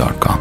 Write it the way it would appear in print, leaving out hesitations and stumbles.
ज़मीन.com।